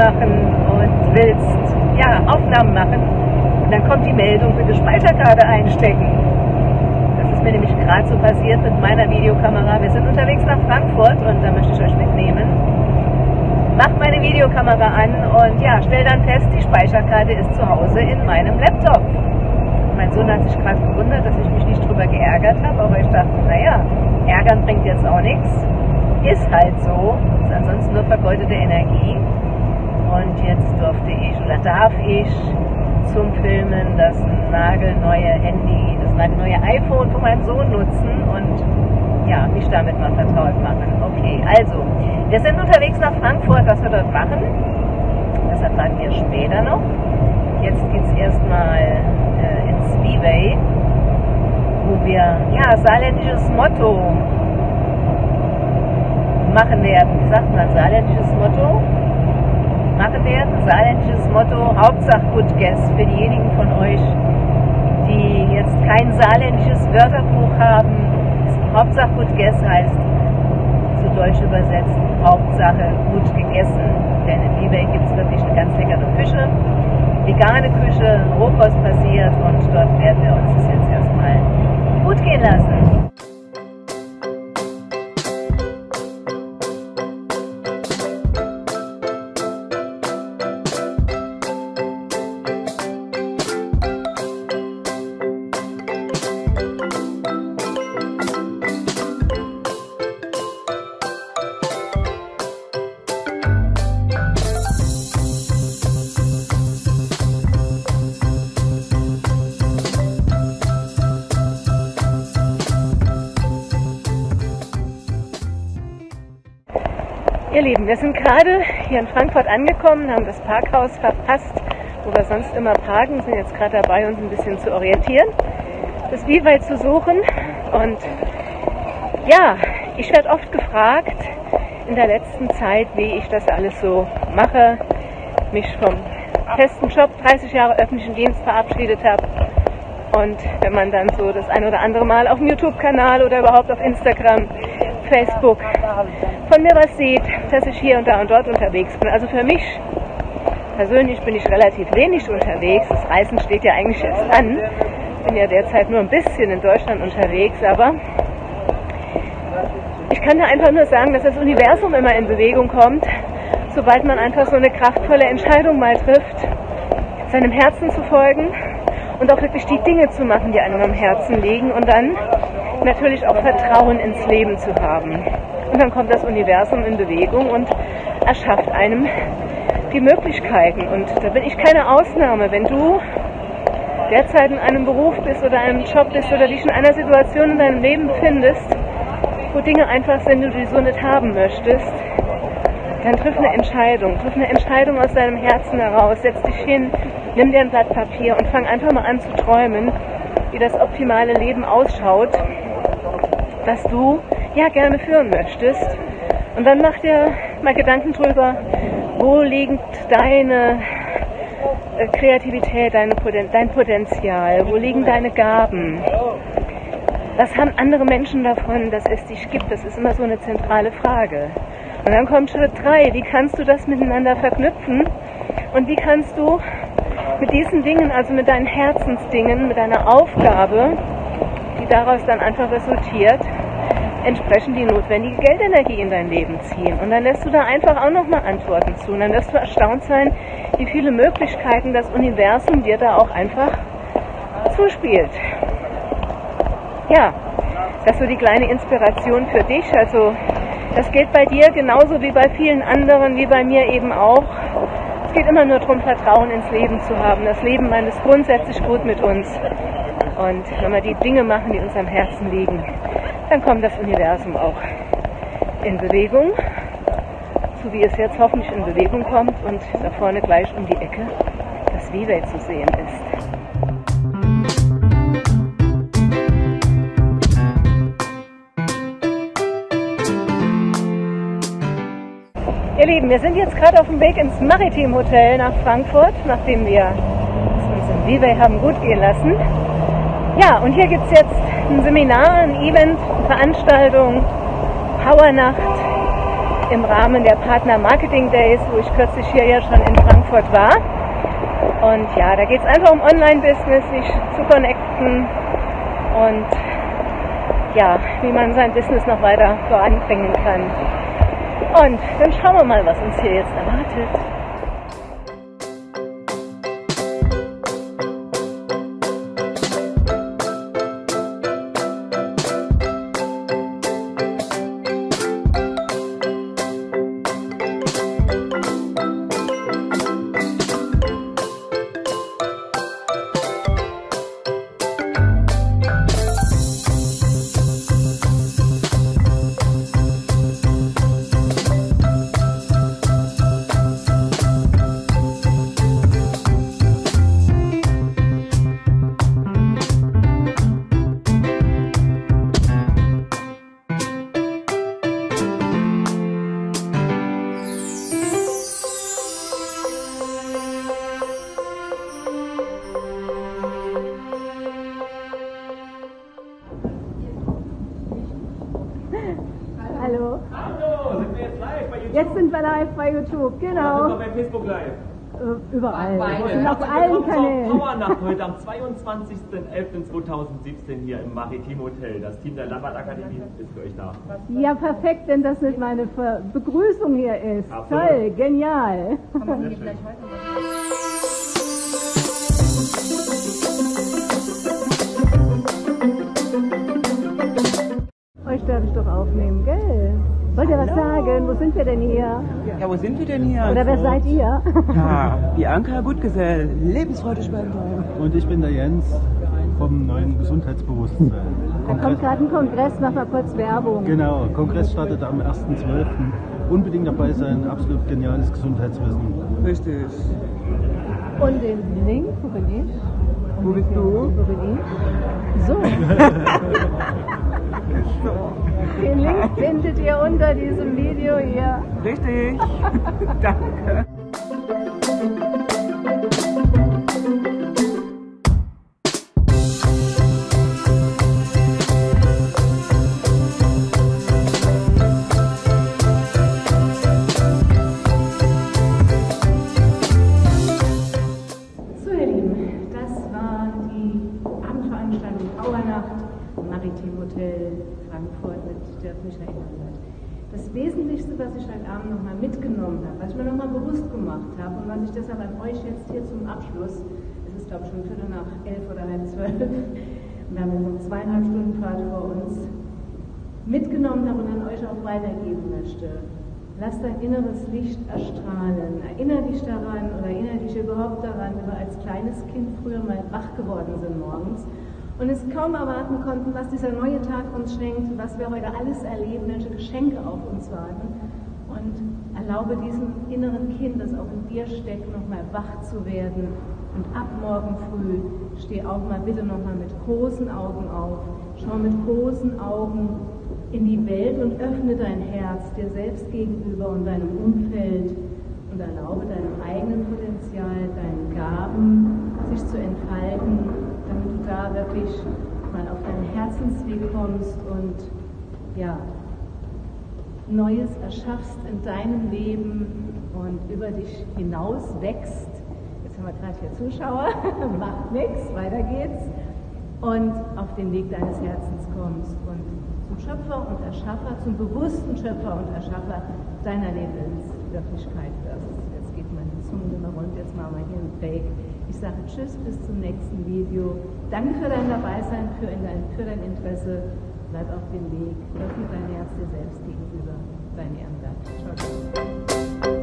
machen und willst Aufnahmen machen, und dann kommt die Meldung, bitte Speicherkarte einstecken. Das ist mir nämlich gerade so passiert mit meiner Videokamera. Wir sind unterwegs nach Frankfurt und da möchte ich euch mitnehmen. Macht meine Videokamera an und ja, stell dann fest, die Speicherkarte ist zu Hause in meinem Laptop. Mein Sohn hat sich gerade gewundert, dass ich mich nicht drüber geärgert habe, aber ich dachte, naja, ärgern bringt jetzt auch nichts. Ist halt so, ist ansonsten nur vergeudete Energie. Und jetzt durfte ich oder darf ich zum Filmen das nagelneue Handy, das nagelneue iPhone von meinem Sohn nutzen und ja, mich damit mal vertraut machen. Okay, also, wir sind unterwegs nach Frankfurt, was wir dort machen, das erfahren wir später noch. Jetzt geht es erstmal ins Vevay, wo wir, ja, saarländisches Motto machen werden. Wie sagt man, saarländisches Motto? Machen werden. Saarländisches Motto, Hauptsache Gutgesell, für diejenigen von euch, die jetzt kein saarländisches Wörterbuch haben. Hauptsache Gutgesell heißt zu Deutsch übersetzt Hauptsache gut gegessen. Denn in Vevay gibt es wirklich eine ganz leckere Küche, vegane Küche, Rohkost basiert, und dort werden wir uns das jetzt erstmal gut gehen lassen. Ihr Lieben, wir sind gerade hier in Frankfurt angekommen, haben das Parkhaus verpasst, wo wir sonst immer parken, sind jetzt gerade dabei, uns ein bisschen zu orientieren, das Vevay zu suchen. Und ja, ich werde oft gefragt in der letzten Zeit, wie ich das alles so mache, mich vom festen Job 30 Jahre öffentlichen Dienst verabschiedet habe. Und wenn man dann so das ein oder andere Mal auf dem YouTube-Kanal oder überhaupt auf Instagram, Facebook von mir was sieht, dass ich hier und da und dort unterwegs bin. Also für mich persönlich bin ich relativ wenig unterwegs. Das Reisen steht ja eigentlich erst an. Ich bin ja derzeit nur ein bisschen in Deutschland unterwegs, aber ich kann da einfach nur sagen, dass das Universum immer in Bewegung kommt, sobald man einfach so eine kraftvolle Entscheidung mal trifft, seinem Herzen zu folgen und auch wirklich die Dinge zu machen, die einem am Herzen liegen, und dann natürlich auch Vertrauen ins Leben zu haben. Und dann kommt das Universum in Bewegung und erschafft einem die Möglichkeiten. Und da bin ich keine Ausnahme. Wenn du derzeit in einem Beruf bist oder einem Job bist oder dich in einer Situation in deinem Leben befindest, wo Dinge einfach sind, die du so nicht haben möchtest, dann triff eine Entscheidung. Triff eine Entscheidung aus deinem Herzen heraus. Setz dich hin, nimm dir ein Blatt Papier und fang einfach mal an zu träumen, wie das optimale Leben ausschaut, das du ja gerne führen möchtest. Und dann mach dir mal Gedanken drüber, wo liegt deine Kreativität, dein Potenzial, wo liegen deine Gaben? Was haben andere Menschen davon, dass es dich gibt? Das ist immer so eine zentrale Frage. Und dann kommt Schritt 3, wie kannst du das miteinander verknüpfen und wie kannst du mit diesen Dingen, also mit deinen Herzensdingen, mit deiner Aufgabe, die daraus dann einfach resultiert, entsprechend die notwendige Geldenergie in dein Leben ziehen. Und dann lässt du da einfach auch nochmal Antworten zu. Und dann wirst du erstaunt sein, wie viele Möglichkeiten das Universum dir da auch einfach zuspielt. Ja, das ist so die kleine Inspiration für dich. Also das geht bei dir genauso wie bei vielen anderen, wie bei mir eben auch. Es geht immer nur darum, Vertrauen ins Leben zu haben. Das Leben meint es grundsätzlich gut mit uns. Und wenn wir die Dinge machen, die uns am Herzen liegen, dann kommt das Universum auch in Bewegung, so wie es jetzt hoffentlich in Bewegung kommt und da vorne gleich um die Ecke das Vevay zu sehen ist. Ihr Lieben, wir sind jetzt gerade auf dem Weg ins Maritim Hotel nach Frankfurt, nachdem wir es uns im Vevay haben gut gehen lassen. Ja, und hier gibt es jetzt ein Seminar, ein Event, eine Veranstaltung, Powernacht, im Rahmen der Partner Marketing Days, wo ich kürzlich hier ja schon in Frankfurt war. Und ja, da geht es einfach um Online-Business, sich zu connecten und ja, wie man sein Business noch weiter voranbringen kann. Und dann schauen wir mal, was uns hier jetzt erwartet. Jetzt sind wir live bei YouTube, genau. Ja, sind wir bei Facebook live. Überall. Wir sind auf allen Kanälen. Powernacht heute am 22.11.2017 hier im Maritim Hotel. Das Team der Lambert Akademie ist für euch da. Ja, perfekt, wenn das nicht meine Begrüßung hier ist. Absolut. Toll, genial. Kann man die gleich heute machen? Euch darf ich doch aufnehmen, gell? Wollt ihr was sagen? Wo sind wir denn hier? Ja, wo sind wir denn hier? Oder wer seid ihr? Ja, Bianca Gutgesell, Lebensfreudespender. Und ich bin der Jens vom neuen Gesundheitsbewusstsein. Da kommt gerade ein Kongress, mach mal kurz Werbung. Genau, Kongress startet am 1.12. Unbedingt dabei sein, absolut geniales Gesundheitswissen. Richtig. Und den Link, wo bin ich? Wo bist du? Wo bin ich? So. Den Link findet ihr unter diesem Video hier. Richtig. Danke. So, ihr Lieben, das war die Abendveranstaltung Powernacht. Maritim Hotel Frankfurt mit der Michael. Das Wesentlichste, was ich heute Abend nochmal mitgenommen habe, was ich mir nochmal bewusst gemacht habe und was ich deshalb an euch jetzt hier zum Abschluss, es ist glaube ich schon 11:15 oder 11:30, und wir haben jetzt noch 2,5 Stunden Fahrt vor uns, mitgenommen habe und an euch auch weitergeben möchte. Lass dein inneres Licht erstrahlen, erinnere dich daran oder erinnere dich überhaupt daran, wie wir als kleines Kind früher mal wach geworden sind morgens. Und es kaum erwarten konnten, was dieser neue Tag uns schenkt, was wir heute alles erleben, welche Geschenke auf uns warten. Und erlaube diesem inneren Kind, das auch in dir steckt, nochmal wach zu werden. Und ab morgen früh steh auch mal bitte nochmal mit großen Augen auf. Schau mit großen Augen in die Welt und öffne dein Herz dir selbst gegenüber und deinem Umfeld. Und erlaube deinem eigenen Potenzial, deinen Gaben, sich zu entfalten, damit du da wirklich mal auf deinen Herzensweg kommst und ja, Neues erschaffst in deinem Leben und über dich hinaus wächst. Jetzt haben wir gerade hier Zuschauer, macht nichts, weiter geht's. Und auf den Weg deines Herzens kommst und zum Schöpfer und Erschaffer, zum bewussten Schöpfer und Erschaffer deiner Lebenswirklichkeit wirst. Jetzt geht mal die Zunge rund, jetzt machen wir hier einen Break. Ich sage tschüss, bis zum nächsten Video. Danke für dein Dabeisein, für dein Interesse. Bleib auf dem Weg, öffne dein Herz dir selbst gegenüber, dein Ehrenwert. Ciao, ciao.